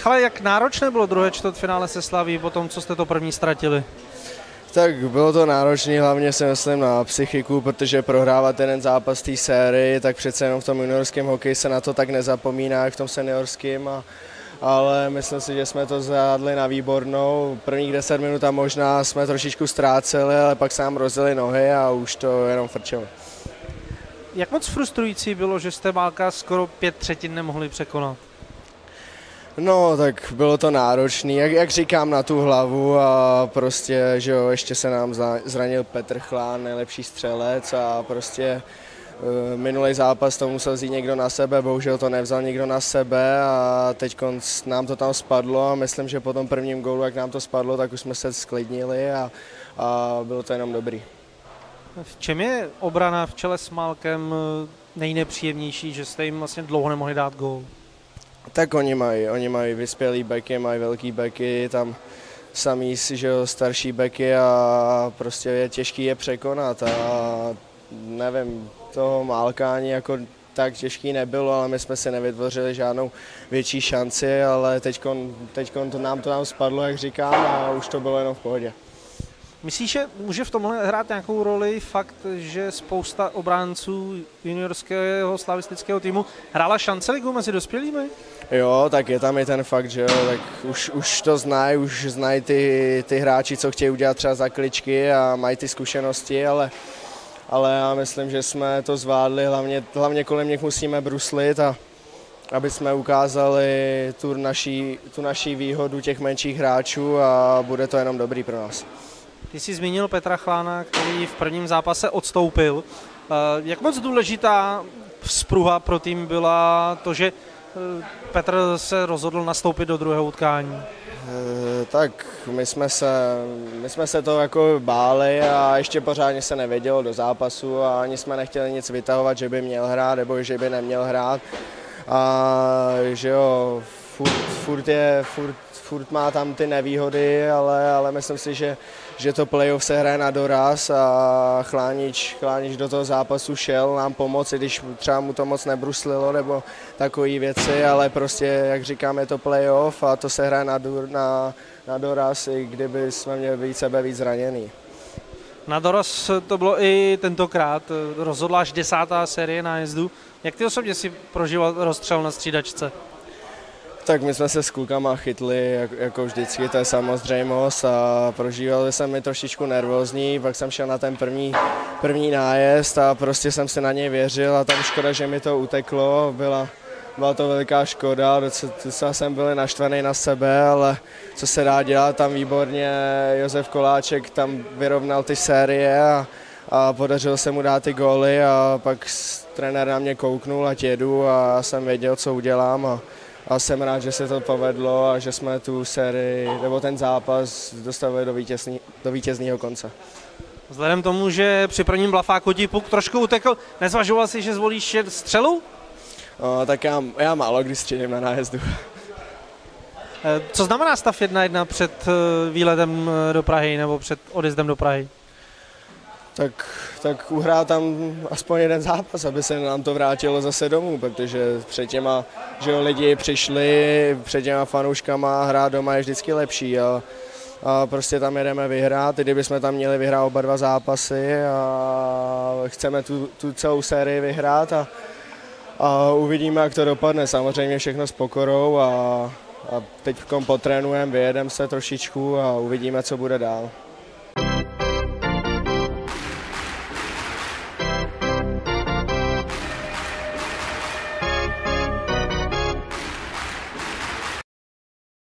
Michale, jak náročné bylo druhé čtvrtfinále se Slavií po tom, co jste to první ztratili? Tak bylo to náročné, hlavně si myslím na psychiku, protože prohrávat jeden zápas té sérii, tak přece jenom v tom juniorském hokeji se na to tak nezapomíná, jak v tom seniorském, ale myslím si, že jsme to zvládli na výbornou. Prvních 10 minut a možná jsme trošičku ztráceli, ale pak se nám rozjeli nohy a už to jenom frčelo. Jak moc frustrující bylo, že jste Málka skoro 5 třetin nemohli překonat? No, tak bylo to náročné, jak říkám, na tu hlavu a prostě, že jo, ještě se nám zranil Petr Chlán, nejlepší střelec a prostě minulý zápas to musel vzít někdo na sebe, bohužel to nevzal někdo na sebe a teď nám to tam spadlo a myslím, že po tom prvním gólu, jak nám to spadlo, tak už jsme se sklidnili a bylo to jenom dobrý. V čem je obrana v čele s Málkem nejnepříjemnější, že jste jim vlastně dlouho nemohli dát gól? Tak oni mají vyspělý beky, mají velký beky, tam samý, že jo, starší beky a prostě je těžký je překonat a nevím, toho Málkání jako tak těžký nebylo, ale my jsme si nevytvořili žádnou větší šanci, ale teďkon to nám spadlo, jak říkám, a už to bylo jenom v pohodě. Myslíš, že může v tomhle hrát nějakou roli fakt, že spousta obránců juniorského slavistického týmu hrála šanceligu mezi dospělými? Jo, tak je tam i ten fakt, že jo, tak už to znají, už znají ty hráči, co chtějí udělat třeba zakličky a mají ty zkušenosti, ale já myslím, že jsme to zvládli, hlavně kolem nich musíme bruslit a aby jsme ukázali tu naší výhodu těch menších hráčů a bude to jenom dobrý pro nás. Ty jsi zmínil Petra Chlána, který v prvním zápase odstoupil. Jak moc důležitá vzpruha pro tým byla to, že Petr se rozhodl nastoupit do druhého utkání? Tak my jsme se toho jako báli a ještě pořádně se nevědělo do zápasu a ani jsme nechtěli nic vytahovat, že by měl hrát nebo že by neměl hrát. A že jo, furt má tam ty nevýhody, ale myslím si, že to playoff se hraje na doraz a Chlánič do toho zápasu šel nám pomoci, když třeba mu to moc nebruslilo nebo takové věci, ale prostě, jak říkám, je to playoff a to se hraje na doraz, i kdyby jsme měli být víc zraněný. Na doraz to bylo i tentokrát, rozhodla až 10. série nájezdu. Jak ty osobně si prožíval rozstřel na střídačce? Tak my jsme se s klukama chytli, jako vždycky, to je samozřejmost a prožíval jsem mi trošičku nervózní, pak jsem šel na ten první nájezd a prostě jsem se na něj věřil a tam škoda, že mi to uteklo, byla to veliká škoda, docela jsem byl naštvaný na sebe, ale co se dá dělat, tam výborně Josef Koláček tam vyrovnal ty série a podařilo se mu dát ty góly a pak trenér na mě kouknul, ať jedu a já jsem věděl, co udělám. A jsem rád, že se to povedlo a že jsme tu sérii, nebo ten zápas dostavili do vítězného konce. Vzhledem tomu, že při prvním blafáku ti puk trošku utekl, nezvažoval jsi, že zvolíš střelu? No, tak já málo kdy střílím na nájezdu. Co znamená stav 1-1 před výletem do Prahy nebo před odjezdem do Prahy? Tak uhrá tam aspoň jeden zápas, aby se nám to vrátilo zase domů, protože před těma, že lidi přišli, před těma fanouškama hrát doma je vždycky lepší a prostě tam jedeme vyhrát, i kdyby jsme tam měli vyhrát oba dva zápasy a chceme tu celou sérii vyhrát a uvidíme, jak to dopadne, samozřejmě všechno s pokorou a teď potrénujeme, vyjedeme se trošičku a uvidíme, co bude dál.